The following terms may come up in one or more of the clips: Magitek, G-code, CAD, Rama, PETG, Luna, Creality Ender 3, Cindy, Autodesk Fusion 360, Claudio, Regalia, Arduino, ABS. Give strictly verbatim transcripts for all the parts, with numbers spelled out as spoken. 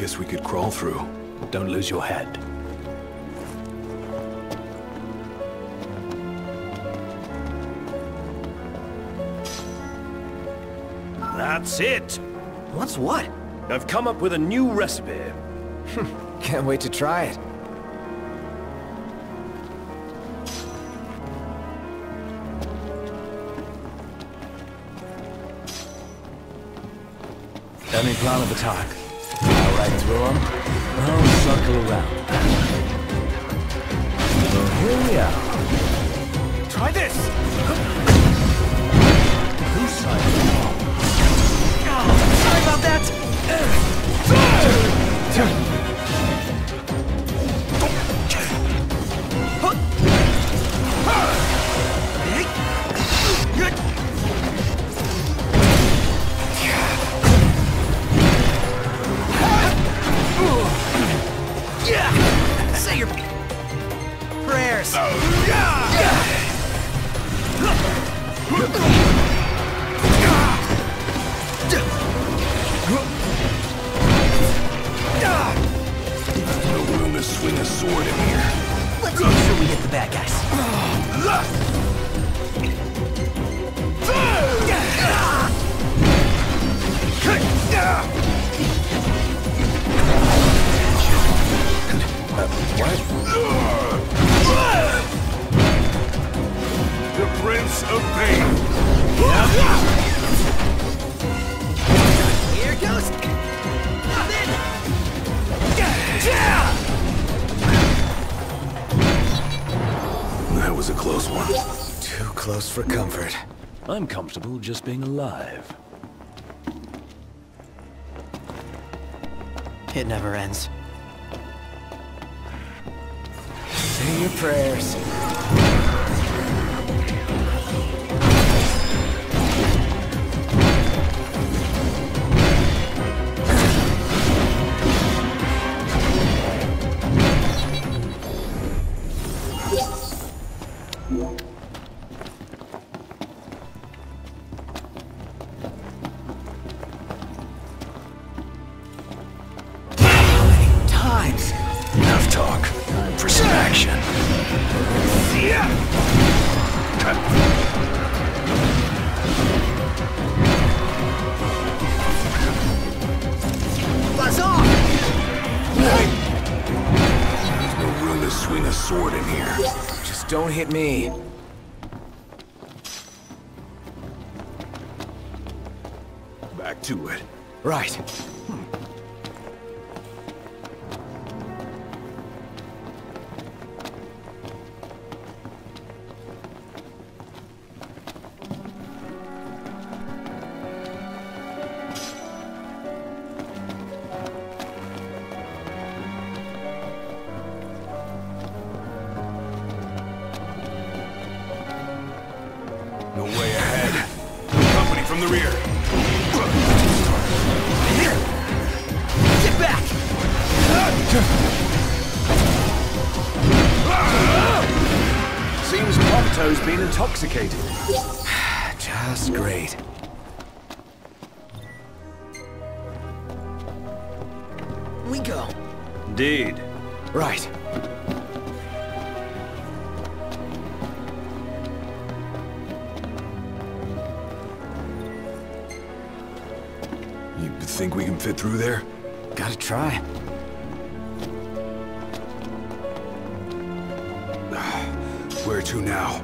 guess we could crawl through. Don't lose your head. That's it! What's what? I've come up with a new recipe. Can't wait to try it. Any plan of attack? All right, through them. I'll circle around. So here we are. Try this! Who's side? Oh, sorry about that! Yeah! Say your prayers! Oh, yeah! There's no room to swing a sword in here. Let's make sure we hit the bad guys. Uh, what? The Prince of Pain! Yeah. Here goes! That was a close one. Too close for comfort. I'm comfortable just being alive. It never ends. Say your prayers. Don't hit me. Back to it. Right. Intoxicated. Just great. We go. Indeed. Right. You think we can fit through there? Gotta try. Where to now?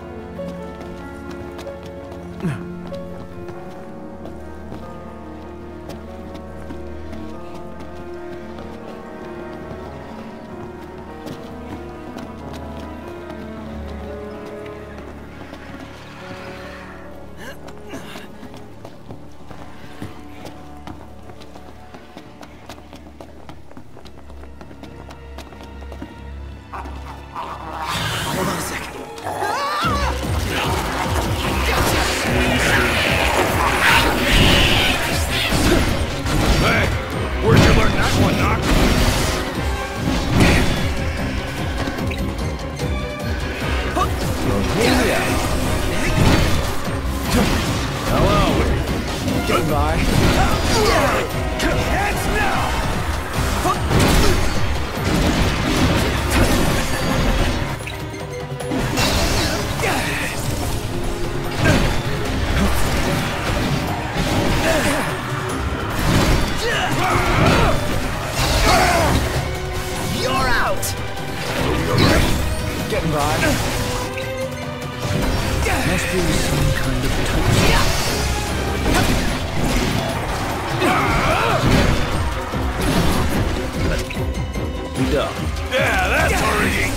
Goodbye. Heads now! do some kind of touch. We done. Yeah, that's already.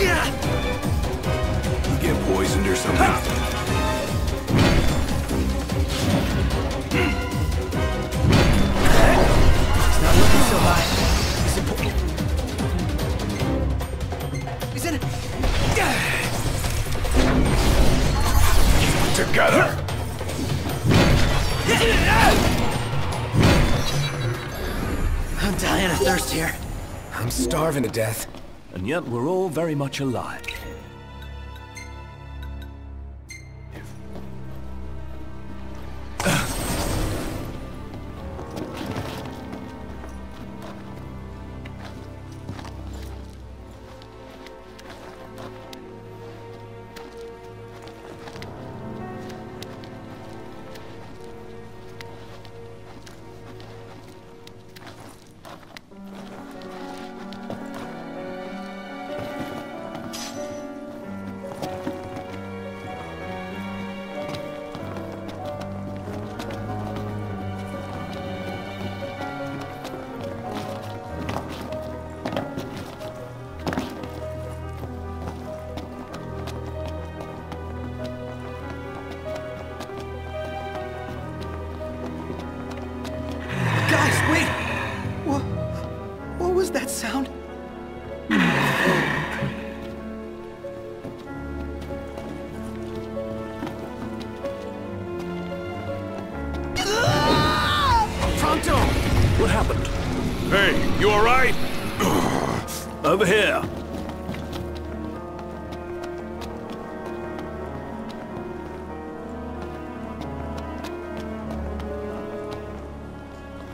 Yeah. You get poisoned or something. Together. I'm dying of thirst here. I'm starving to death. And yet we're all very much alive.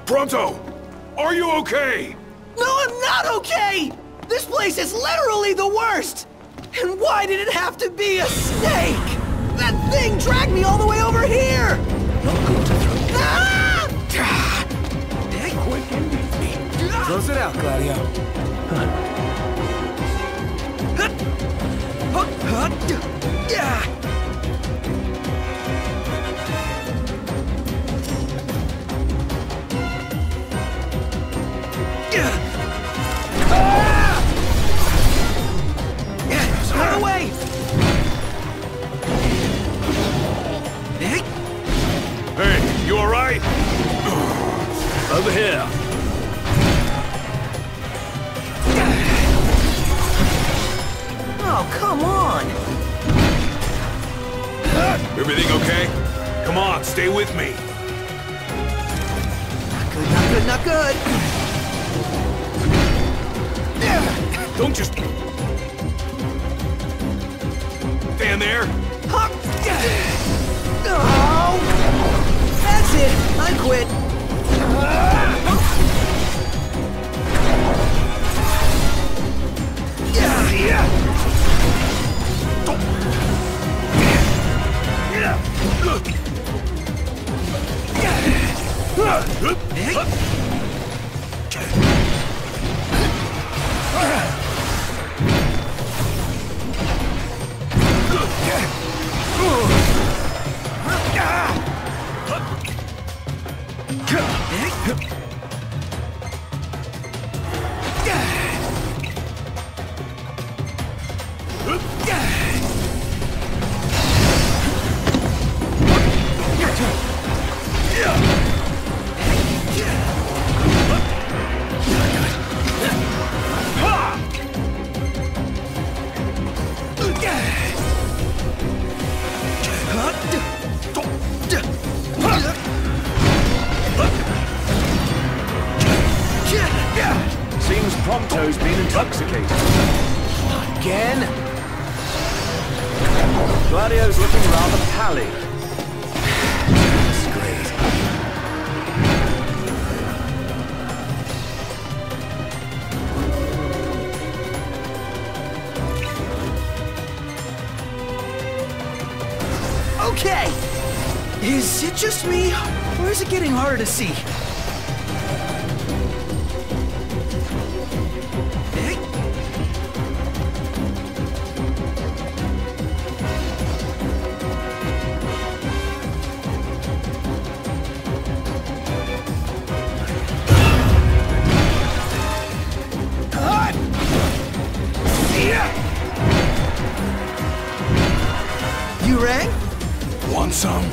Pronto! Are you okay? No, I'm not okay! This place is literally the worst! And why did it have to be a snake? That thing dragged me all the way over here! Not going to throw it. Ah! Close it out, Claudio. Yeah. Hey, you all right? Over here. Oh, come on. Everything okay? Come on, stay with me. Not good, not good, not good. Don't just... Stand there. Oh! That's it! I quit! Pronto's been intoxicated. Again? Gladio's looking rather pallid. That's great. Okay! Is it just me, or is it getting harder to see? want some?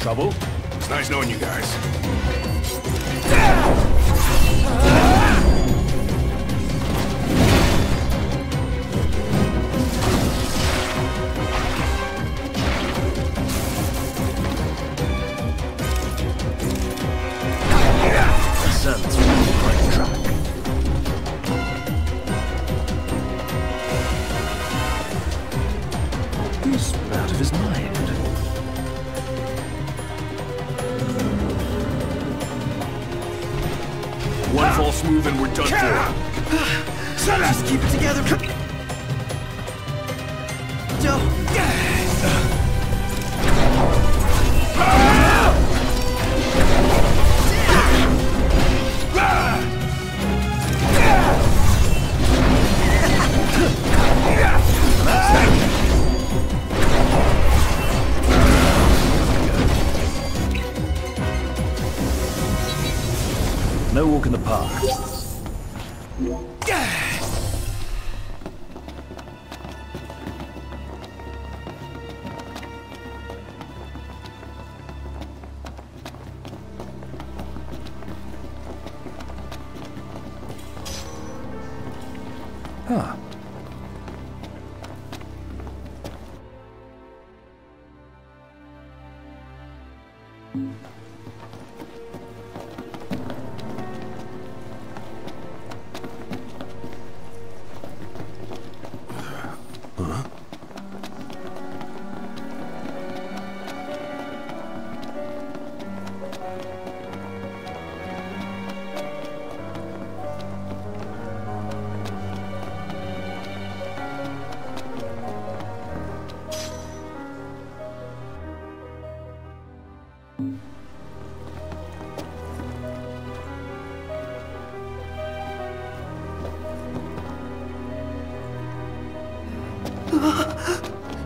Trouble. It's nice knowing you guys.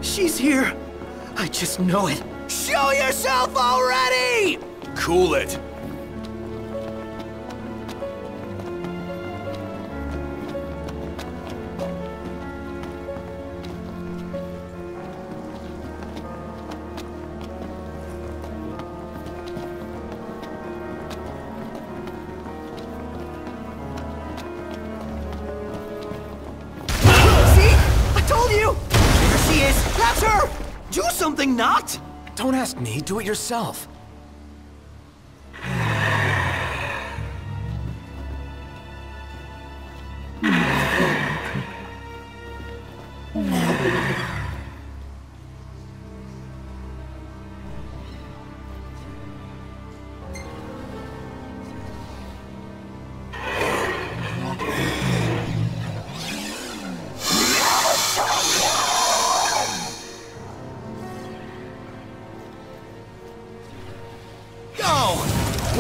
She's here. I just know it. Show yourself already! Cool it. Not? Don't ask me, do it yourself.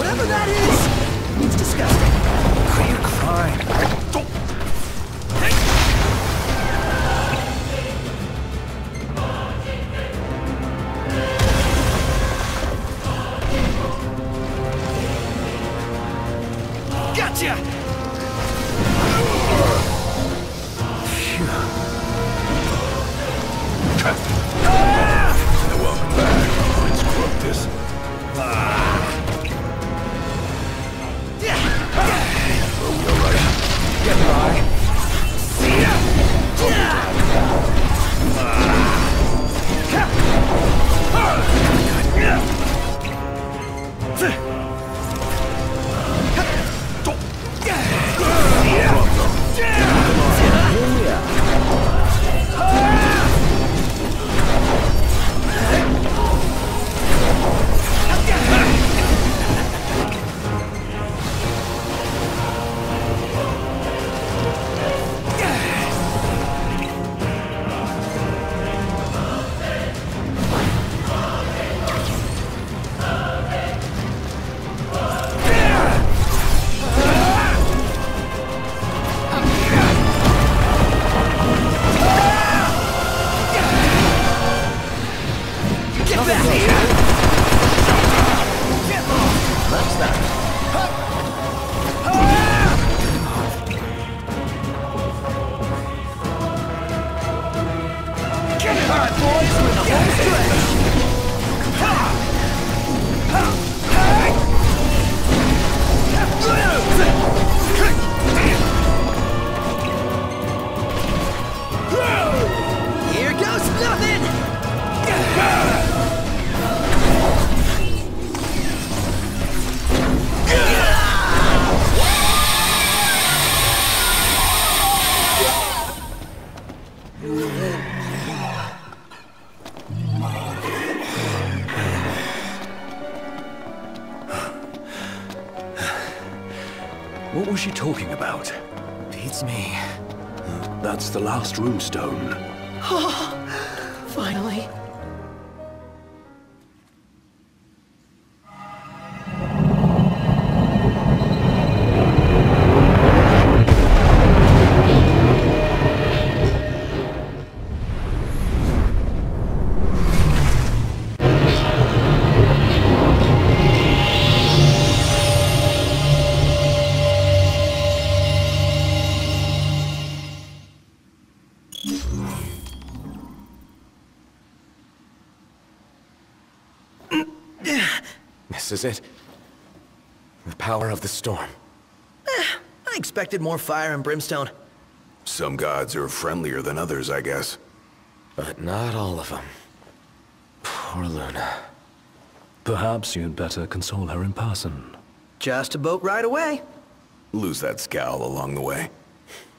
Whatever that is, it's disgusting. Clear crime. Gotcha! Phew. Ah! Now welcome back. Let's quote this. Ah! Goodbye. See ya! What was she talking about? Beats me. That's the last runestone. Oh, finally. This is it. The power of the storm. Eh, I expected more fire and brimstone. Some gods are friendlier than others, I guess. But not all of them. Poor Luna. Perhaps you'd better console her in person. Just a boat ride away. Lose that scowl along the way.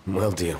Will do.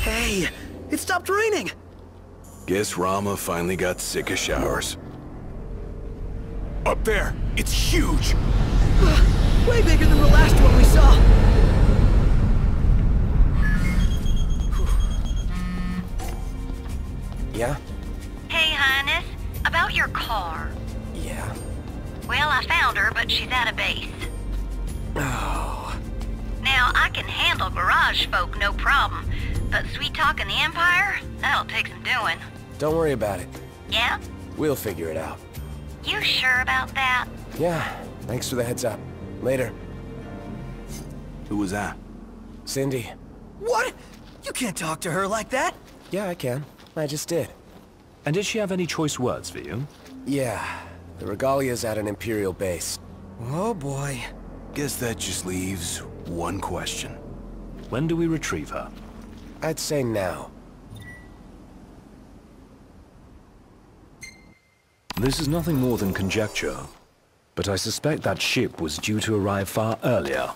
Hey, it stopped raining! Guess Rama finally got sick of showers. Up there, it's huge! Uh, way bigger than the last one we saw! Whew. Yeah? Hey, Highness, about your car. Yeah? Well, I found her, but she's out of base. Oh. Now, I can handle garage folk, no problem. But sweet talk in the Empire? That'll take some doing. Don't worry about it. Yeah? We'll figure it out. You sure about that? Yeah. Thanks for the heads up. Later. Who was that? Cindy. What? You can't talk to her like that? Yeah, I can. I just did. And did she have any choice words for you? Yeah. The Regalia's at an Imperial base. Oh boy. Guess that just leaves one question. When do we retrieve her? I'd say now. This is nothing more than conjecture, but I suspect that ship was due to arrive far earlier.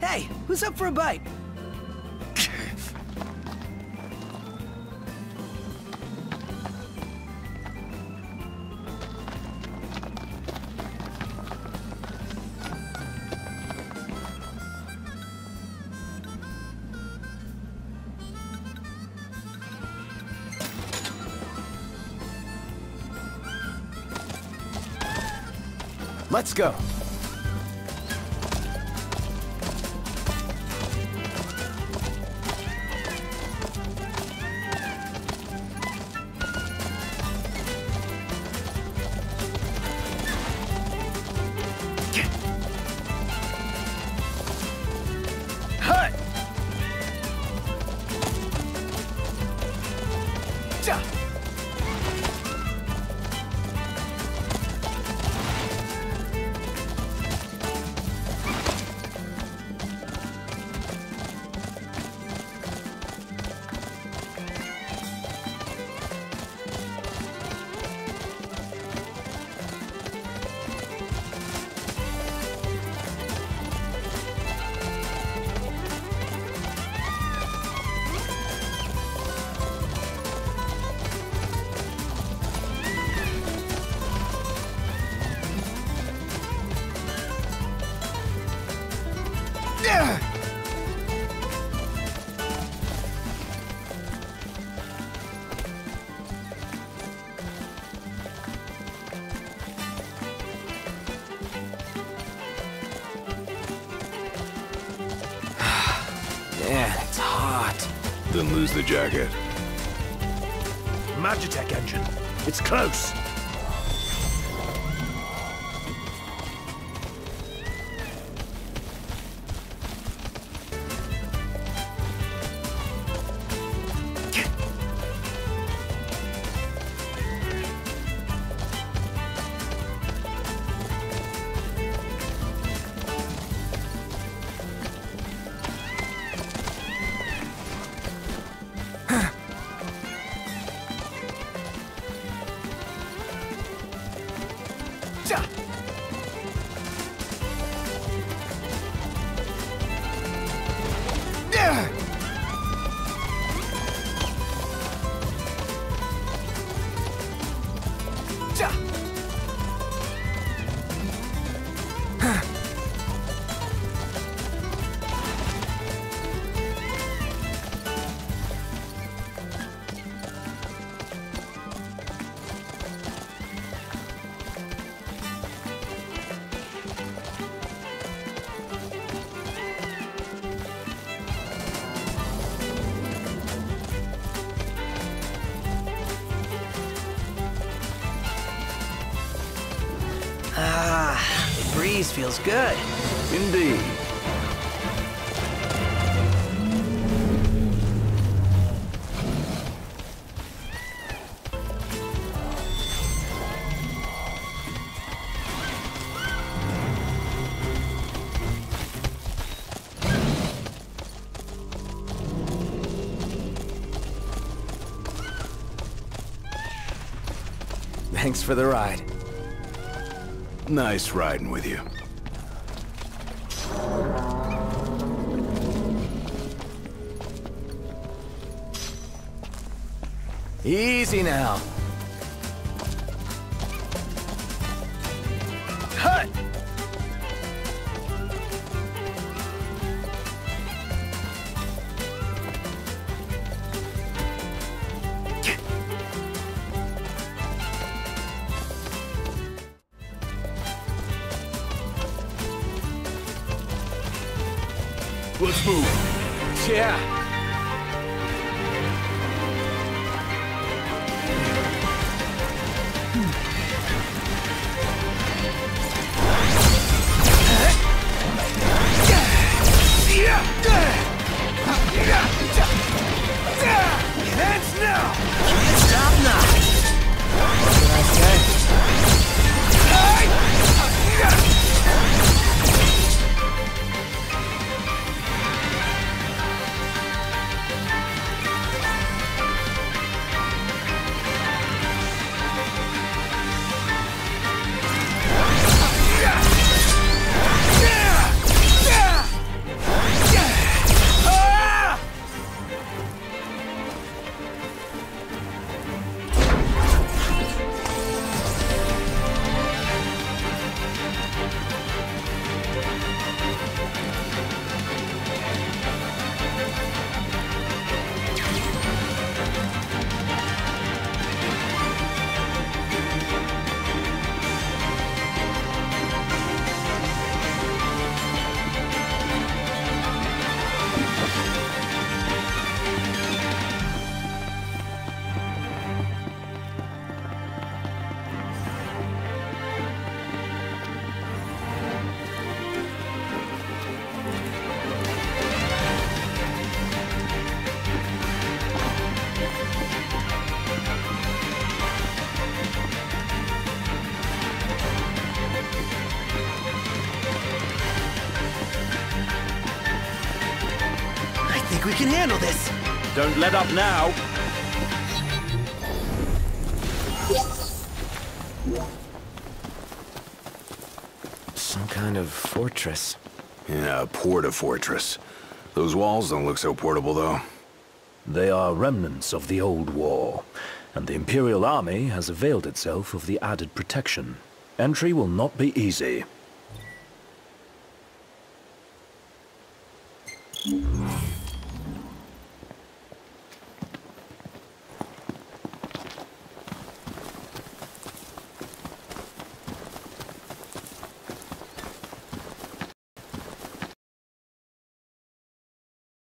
Hey, who's up for a bite? Let's go. Then lose the jacket. Magitek engine. It's close. Ah, the breeze feels good. Indeed. Thanks for the ride. Nice riding with you. Easy now. Hut! Let's move. Yeah. That's now. Can't stop now. That's good. We can handle this. Don't let up now. Some kind of fortress. Yeah, a porta-fortress. Those walls don't look so portable, though. They are remnants of the old war, and the Imperial Army has availed itself of the added protection. Entry will not be easy.